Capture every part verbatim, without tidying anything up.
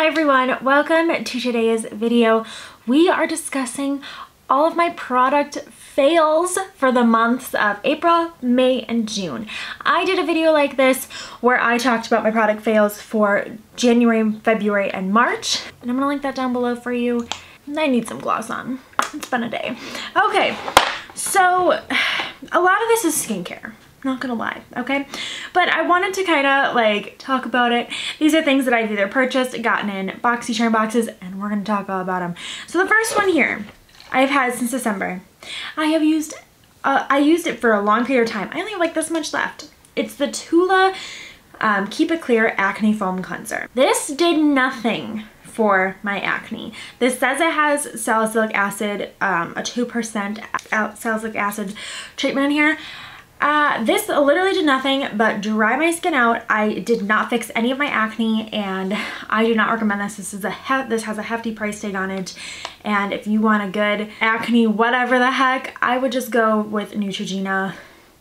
Hi everyone, welcome to today's video. We are discussing all of my product fails for the months of April, May, and June. I did a video like this where I talked about my product fails for January, February, and March. And I'm gonna link that down below for you. I need some gloss on. It's been a day. Okay, so a lot of this is skincare. Not gonna lie, okay? But I wanted to kind of like talk about it. These are things that I've either purchased, gotten in BoxyCharm boxes, and we're gonna talk all about them. So the first one here, I've had since December. I have used, uh, I used it for a long period of time. I only have like this much left. It's the Tula um, Keep It Clear Acne Foam Cleanser. This did nothing for my acne. This says it has salicylic acid, um, a two percent salicylic acid treatment in here. Uh, this literally did nothing but dry my skin out. I did not fix any of my acne, and I do not recommend this. This is a hef- this has a hefty price tag on it, and if you want a good acne, whatever the heck, I would just go with Neutrogena.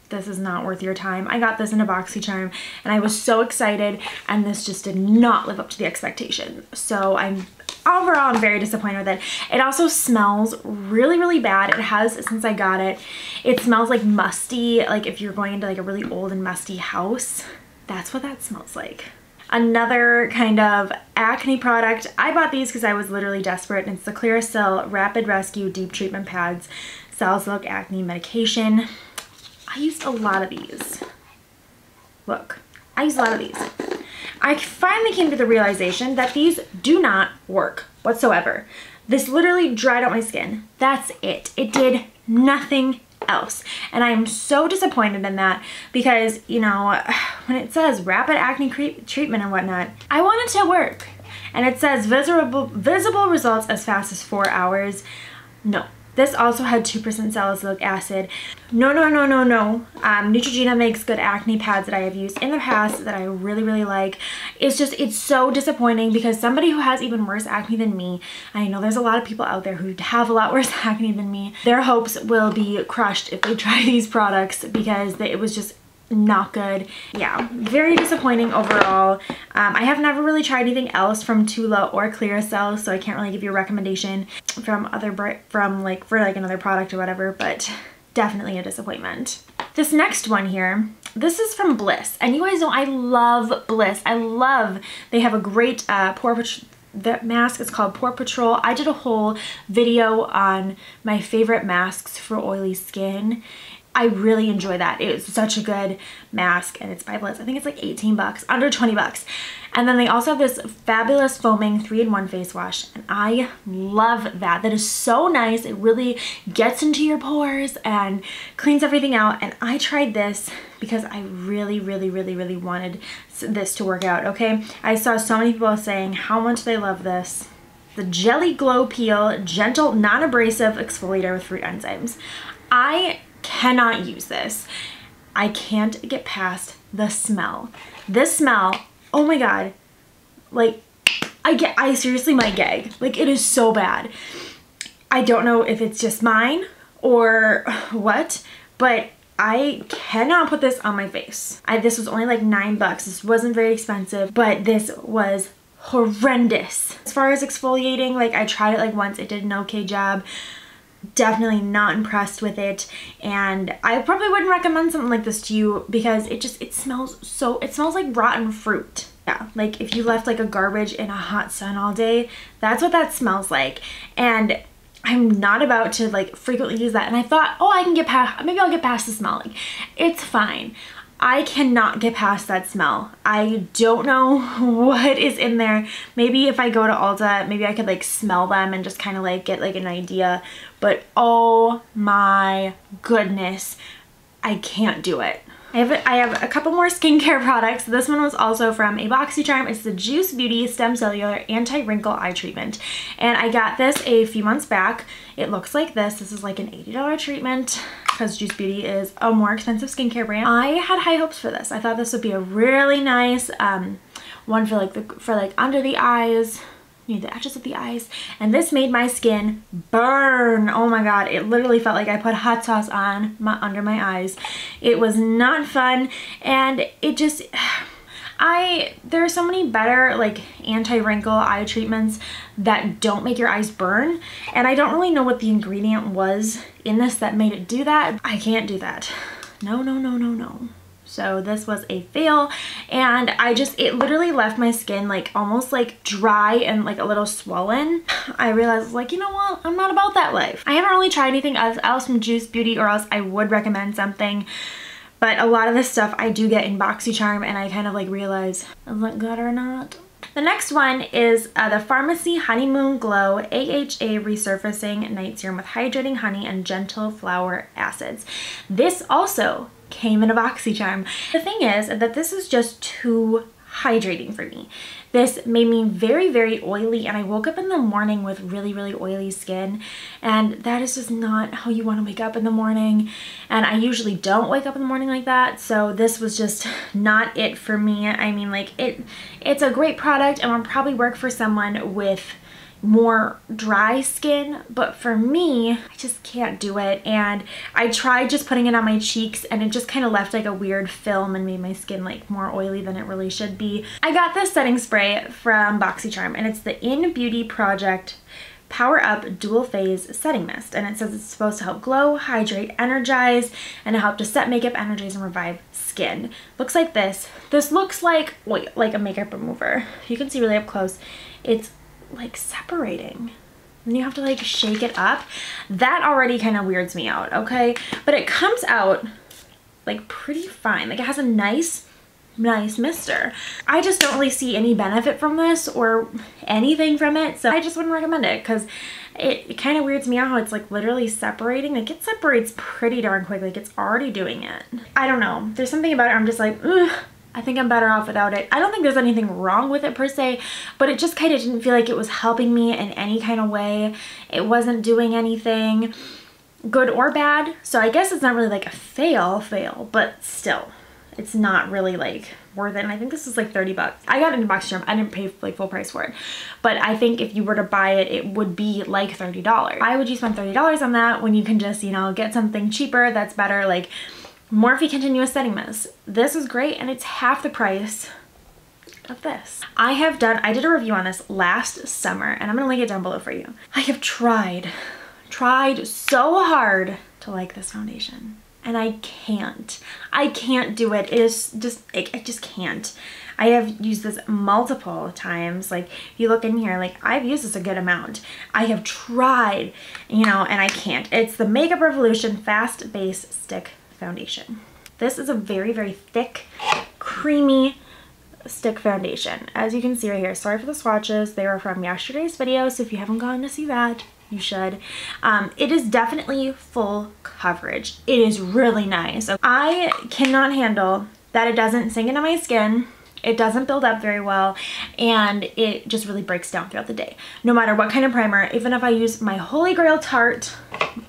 This is not worth your time. I got this in a BoxyCharm, and I was so excited, and this just did not live up to the expectation. So I'm overall, I'm very disappointed with it. It also smells really, really bad. It has, since I got it, it smells like musty. Like if you're going into like a really old and musty house, that's what that smells like. Another kind of acne product. I bought these because I was literally desperate, and it's the Clearasil Rapid Rescue Deep Treatment Pads, Salicylic Acne Medication. I used a lot of these. Look, I used a lot of these. I finally came to the realization that these do not work whatsoever. This literally dried out my skin. That's it. It did nothing else. And I am so disappointed in that because, you know, when it says rapid acne treatment and whatnot, I want it to work. And it says visible, visible results as fast as four hours. No. This also had two percent salicylic acid. No, no, no, no, no. Um, Neutrogena makes good acne pads that I have used in the past that I really, really like. It's just, it's so disappointing because somebody who has even worse acne than me, I know there's a lot of people out there who have a lot worse acne than me, their hopes will be crushed if they try these products because it was just not good. Yeah, very disappointing overall. Um, I have never really tried anything else from Tula or Clearasil, so I can't really give you a recommendation from other from like for like another product or whatever, but definitely a disappointment. This next one here, this is from Bliss, and you guys know I love Bliss. I love they have a great uh, pore patrol. The mask is called Pore Patrol. I did a whole video on my favorite masks for oily skin. I really enjoy that. It's such a good mask, and it's by Bliss. I think it's like eighteen bucks, under twenty bucks. And then they also have this fabulous foaming three in one face wash, and I love that. That is so nice. It really gets into your pores and cleans everything out, and I tried this because I really, really, really, really wanted this to work out, okay? I saw so many people saying how much they love this. The Jelly Glow Peel Gentle Non-Abrasive Exfoliator with Fruit Enzymes. I cannot use this. I can't get past the smell. This smell, oh my god, like I get, I seriously might gag. Like it is so bad. I don't know if it's just mine or what, but I cannot put this on my face. I, this was only like nine bucks. This wasn't very expensive, but this was horrendous. As far as exfoliating, like I tried it like once. It did an okay job. Definitely not impressed with it, and I probably wouldn't recommend something like this to you because it just, it smells so, it smells like rotten fruit. Yeah, like if you left like a garbage in a hot sun all day, that's what that smells like. And I'm not about to like frequently use that, and I thought, oh, I can get past, maybe I'll get past the smell, like it's fine. I cannot get past that smell. I don't know what is in there. Maybe if I go to Ulta, maybe I could like smell them and just kind of like get like an idea. But oh my goodness, I can't do it. I have, I have a couple more skincare products. This one was also from a BoxyCharm. It's the Juice Beauty Stem Cellular Anti-Wrinkle Eye Treatment. And I got this a few months back. It looks like this. This is like an eighty dollar treatment because Juice Beauty is a more expensive skincare brand. I had high hopes for this. I thought this would be a really nice um, one for like, the, for like under the eyes, near the edges of the eyes. And this made my skin burn. Oh my god, it literally felt like I put hot sauce on my under my eyes. It was not fun, and it just, I there are so many better like anti-wrinkle eye treatments that don't make your eyes burn, and I don't really know what the ingredient was in this that made it do that. I can't do that. No, no, no, no, no. So this was a fail, and I just, it literally left my skin like almost like dry and like a little swollen. I realized like, you know what, I'm not about that life. I haven't really tried anything else from Juice Beauty, or else I would recommend something. But a lot of this stuff I do get in BoxyCharm, and I kind of like realize, is that good or not? The next one is uh, the Pharmacy Honeymoon Glow A H A Resurfacing Night Serum with Hydrating Honey and Gentle Flower Acids. This also came in a BoxyCharm. The thing is that this is just too hydrating for me. This made me very, very oily, and I woke up in the morning with really, really oily skin, and that is just not how you want to wake up in the morning, and I usually don't wake up in the morning like that, so this was just not it for me. I mean, like, it, it's a great product and will probably work for someone with more dry skin, but for me, I just can't do it. And I tried just putting it on my cheeks, and it just kind of left like a weird film and made my skin like more oily than it really should be. I got this setting spray from BoxyCharm, and it's the In Beauty Project Power Up Dual Phase Setting Mist, and it says it's supposed to help glow, hydrate, energize, and help to set makeup, energize, and revive skin. Looks like this. This looks like oil, like a makeup remover. You can see really up close. It's like separating, and you have to like shake it up. That already kind of weirds me out, okay? But it comes out like pretty fine. Like, it has a nice nice mister. I just don't really see any benefit from this or anything from it, so I just wouldn't recommend it, because it, it kind of weirds me out how it's like literally separating. Like, it separates pretty darn quick. Like, it's already doing it. I don't know, there's something about it I'm just like, ugh, I think I'm better off without it. I don't think there's anything wrong with it per se, but it just kind of didn't feel like it was helping me in any kind of way. It wasn't doing anything good or bad, so I guess it's not really like a fail fail, but still, it's not really like worth it. And I think this was like thirty bucks. I got it in BoxyCharm. I didn't pay like full price for it, but I think if you were to buy it, it would be like thirty dollars. Why would you spend thirty dollars on that when you can just, you know, get something cheaper that's better? Like, Morphe Continuous Setting Mist. This is great, and it's half the price of this. I have done, I did a review on this last summer, and I'm gonna link it down below for you. I have tried, tried so hard to like this foundation, and I can't. I can't do it. It is just, it, I just can't. I have used this multiple times. Like, if you look in here, like, I've used this a good amount. I have tried, you know, and I can't. It's the Makeup Revolution Fast Base Stick Foundation. This is a very, very thick, creamy stick foundation, as you can see right here. Sorry for the swatches, they were from yesterday's video, so if you haven't gone to see that, you should. Um, it is definitely full coverage. It is really nice. I cannot handle that it doesn't sink into my skin. It doesn't build up very well, and it just really breaks down throughout the day. No matter what kind of primer, even if I use my Holy Grail Tarte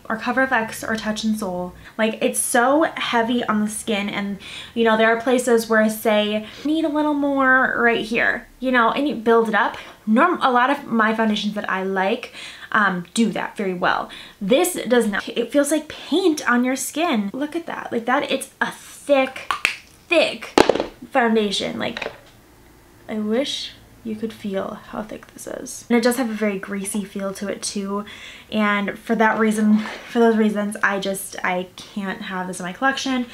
or Cover F X or Touch and Soul, like, it's so heavy on the skin. And, you know, there are places where I say, need a little more right here, you know, and you build it up. Norm a lot of my foundations that I like um, do that very well. This does not. It feels like paint on your skin. Look at that. Like that, it's a thick, thick foundation. Like, I wish you could feel how thick this is. And it does have a very greasy feel to it too, and for that reason, for those reasons, I just, I can't have this in my collection,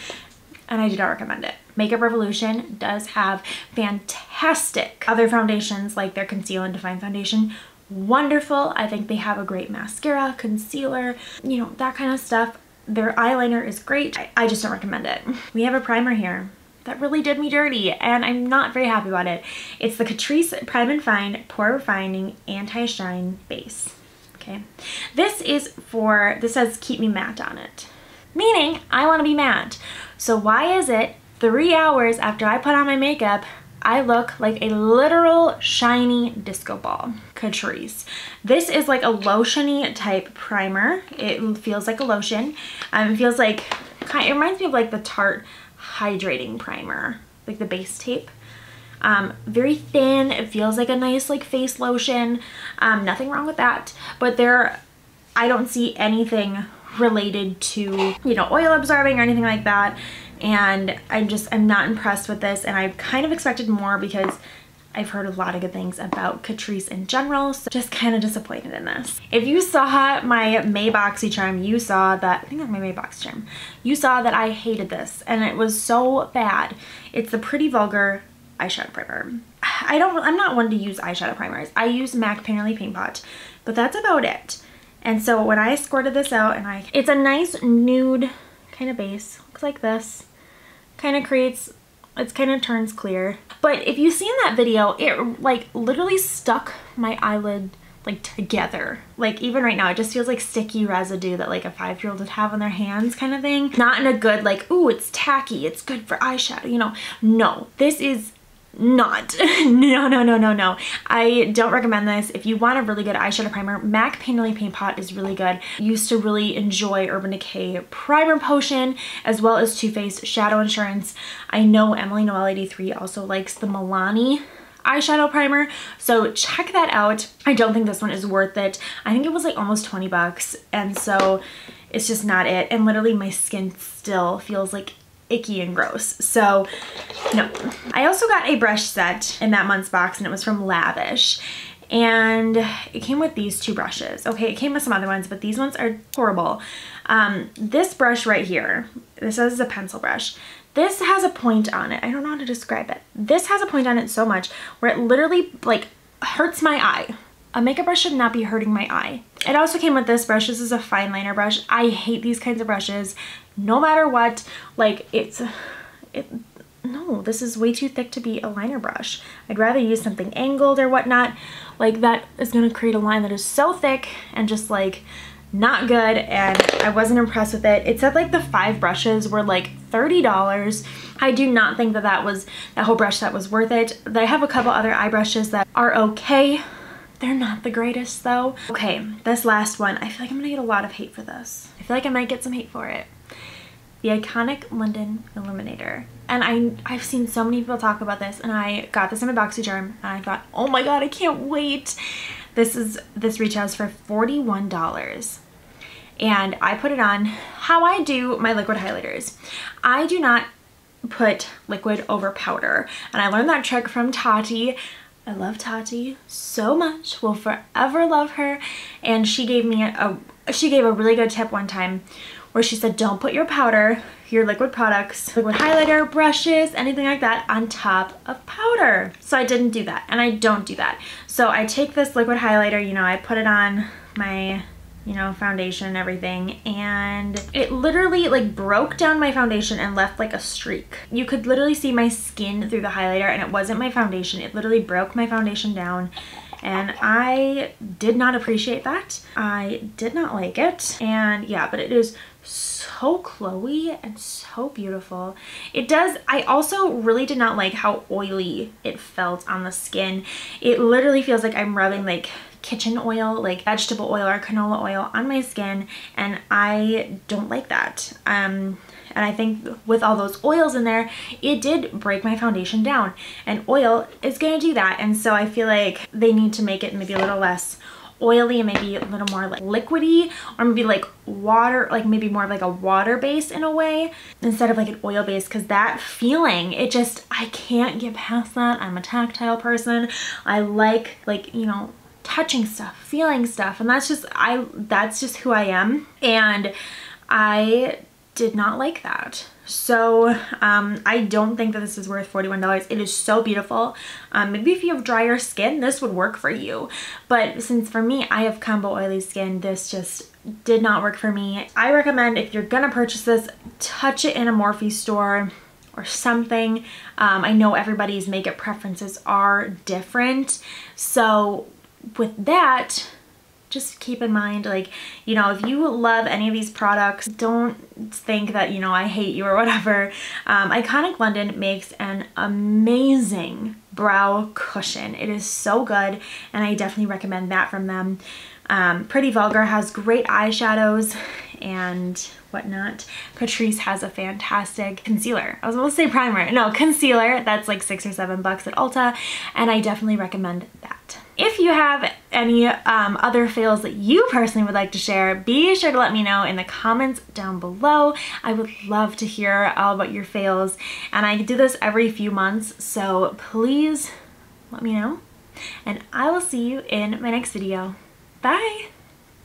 and I do not recommend it. Makeup Revolution does have fantastic other foundations, like their Conceal and Define foundation. Wonderful. I think they have a great mascara, concealer, you know, that kind of stuff. Their eyeliner is great. I, I just don't recommend it. We have a primer here that really did me dirty, and I'm not very happy about it. It's the Catrice Prime and Fine Pore Refining Anti-Shine Base, okay? This is for, this says keep me matte on it, meaning I wanna be matte. So why is it three hours after I put on my makeup, I look like a literal shiny disco ball? Catrice. This is like a lotion-y type primer. It feels like a lotion. Um, it feels like, it reminds me of like the Tarte hydrating primer, like the base tape. Um, very thin. It feels like a nice like face lotion. Um, nothing wrong with that, but there, I don't see anything related to, you know, oil absorbing or anything like that. and I'm just, I'm not impressed with this, and I've kind of expected more because I've heard a lot of good things about Catrice in general, so just kind of disappointed in this. If you saw my May BoxyCharm, you saw that, I think that's my May BoxyCharm, you saw that I hated this, and it was so bad. It's the Pretty Vulgar eyeshadow primer. I don't, I'm not one to use eyeshadow primers. I use MAC Painterly Paint Pot, but that's about it. And so when I squirted this out, and I, it's a nice nude kind of base, looks like this, kind of creates, it's kind of turns clear. But if you've seen that video, it like literally stuck my eyelid like together. Like even right now, it just feels like sticky residue that like a five-year-old would have on their hands kind of thing. Not in a good like, ooh, it's tacky, it's good for eyeshadow, you know. No, this is not. no, no, no, no, no. I don't recommend this. If you want a really good eyeshadow primer, MAC Painterly Paint Pot is really good. I used to really enjoy Urban Decay Primer Potion as well as Too Faced Shadow Insurance. I know Emily Noel eighty-three also likes the Milani eyeshadow primer, so check that out. I don't think this one is worth it. I think it was like almost twenty bucks, and so it's just not it. And literally my skin still feels like icky and gross, so no. I also got a brush set in that month's box, and it was from Lavish, and it came with these two brushes. Okay, it came with some other ones, but these ones are horrible. Um, this brush right here, this is a pencil brush. This has a point on it. I don't know how to describe it. This has a point on it so much where it literally like hurts my eye. A makeup brush should not be hurting my eye. It also came with this brush. This is a fine liner brush. I hate these kinds of brushes. No matter what, like it's, it, no, this is way too thick to be a liner brush. I'd rather use something angled or whatnot. Like that is gonna create a line that is so thick and just like not good, and I wasn't impressed with it. It said like the five brushes were like thirty dollars. I do not think that that was, that whole brush set was worth it. I have a couple other eye brushes that are okay. They're not the greatest though. Okay, this last one, I feel like I'm gonna get a lot of hate for this. I feel like I might get some hate for it. The Iconic London Illuminator. And I, I've seen so many people talk about this, and I got this in my BoxyCharm, and I thought, oh my god, I can't wait. This is, this retails for forty-one dollars. And I put it on how I do my liquid highlighters. I do not put liquid over powder. And I learned that trick from Tati. I love Tati so much, will forever love her. And she gave me a, she gave a really good tip one time, where she said, don't put your powder, your liquid products, liquid highlighter, brushes, anything like that on top of powder. So I didn't do that, and I don't do that. So I take this liquid highlighter, you know, I put it on my, you know, foundation and everything, and it literally like broke down my foundation and left like a streak. You could literally see my skin through the highlighter, and it wasn't my foundation. It literally broke my foundation down. And I did not appreciate that. I did not like it. And yeah, but it is so glowy and so beautiful. It does, I also really did not like how oily it felt on the skin. It literally feels like I'm rubbing like kitchen oil, like vegetable oil or canola oil on my skin, and I don't like that. Um, and I think with all those oils in there, it did break my foundation down, and oil is gonna do that. And so I feel like they need to make it maybe a little less oily and maybe a little more like liquidy, or maybe like water, like maybe more of like a water base in a way instead of like an oil base, because that feeling, it just, I can't get past that. I'm a tactile person. I like like, you know, touching stuff, feeling stuff, and that's just, I, that's just who I am, and I did not like that. So um, I don't think that this is worth forty-one dollars. It is so beautiful. Um, maybe if you have drier skin, this would work for you. But since for me, I have combo oily skin, this just did not work for me. I recommend if you're gonna purchase this, touch it in a Morphe store or something. Um, I know everybody's makeup preferences are different. So with that, just keep in mind, like, you know, if you love any of these products, don't think that, you know, I hate you or whatever. Um, Iconic London makes an amazing brow cushion. It is so good, and I definitely recommend that from them. Um, Pretty Vulgar has great eyeshadows and whatnot. Catrice has a fantastic concealer. I was about to say primer. No, concealer. That's like six or seven bucks at Ulta, and I definitely recommend that. If you have any um, other fails that you personally would like to share, be sure to let me know in the comments down below. I would love to hear all about your fails, and I do this every few months, so please let me know, and I will see you in my next video. Bye!